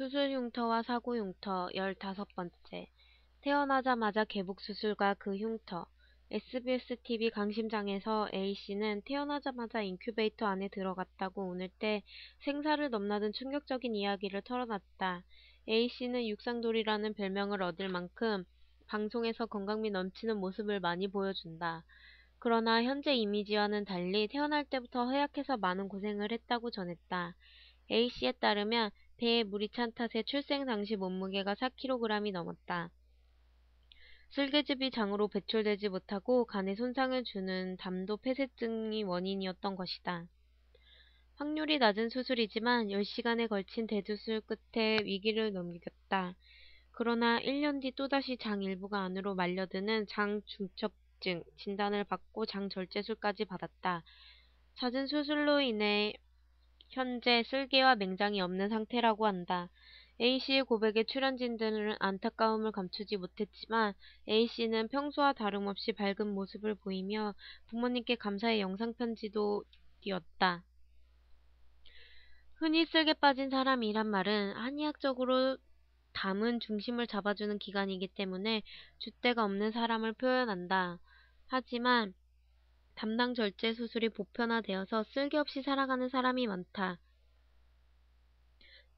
수술흉터와 사고흉터 15번째 태어나자마자 개복수술과 그 흉터 SBS TV 강심장에서 A씨는 태어나자마자 인큐베이터 안에 들어갔다고 오늘 때 생사를 넘나든 충격적인 이야기를 털어놨다. A씨는 육상돌이라는 별명을 얻을 만큼 방송에서 건강미 넘치는 모습을 많이 보여준다. 그러나 현재 이미지와는 달리 태어날 때부터 허약해서 많은 고생을 했다고 전했다. A씨에 따르면 배에 물이 찬 탓에 출생 당시 몸무게가 4kg이 넘었다. 슬개즙이 장으로 배출되지 못하고 간에 손상을 주는 담도 폐쇄증이 원인이었던 것이다. 확률이 낮은 수술이지만 10시간에 걸친 대수술 끝에 위기를 넘겼다. 그러나 1년 뒤 또다시 장 일부가 안으로 말려드는 장중첩증 진단을 받고 장절제술까지 받았다. 잦은 수술로 인해 현재 쓸개와 맹장이 없는 상태라고 한다. A씨의 고백에 출연진들은 안타까움을 감추지 못했지만 A씨는 평소와 다름없이 밝은 모습을 보이며 부모님께 감사의 영상편지도 띄었다. 흔히 쓸개 빠진 사람이란 말은 한의학적으로 담은 중심을 잡아주는 기관이기 때문에 줏대가 없는 사람을 표현한다. 하지만 담당 절제 수술이 보편화되어서 쓸개 없이 살아가는 사람이 많다.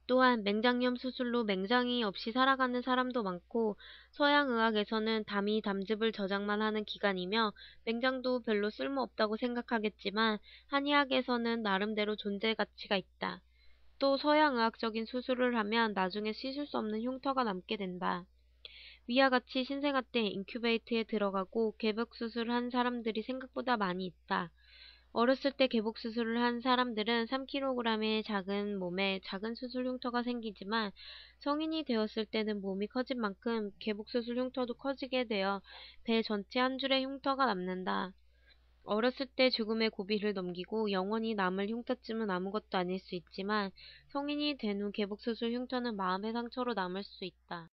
또한 맹장염 수술로 맹장이 없이 살아가는 사람도 많고 서양의학에서는 담이 담즙을 저장만 하는 기관이며 맹장도 별로 쓸모없다고 생각하겠지만 한의학에서는 나름대로 존재 가치가 있다. 또 서양의학적인 수술을 하면 나중에 씻을 수 없는 흉터가 남게 된다. 위와 같이 신생아 때 인큐베이트에 들어가고 개복수술을 한 사람들이 생각보다 많이 있다. 어렸을 때 개복수술을 한 사람들은 3kg의 작은 몸에 작은 수술 흉터가 생기지만 성인이 되었을 때는 몸이 커진 만큼 개복수술 흉터도 커지게 되어 배 전체 한 줄의 흉터가 남는다. 어렸을 때 죽음의 고비를 넘기고 영원히 남을 흉터쯤은 아무것도 아닐 수 있지만 성인이 된 후 개복수술 흉터는 마음의 상처로 남을 수 있다.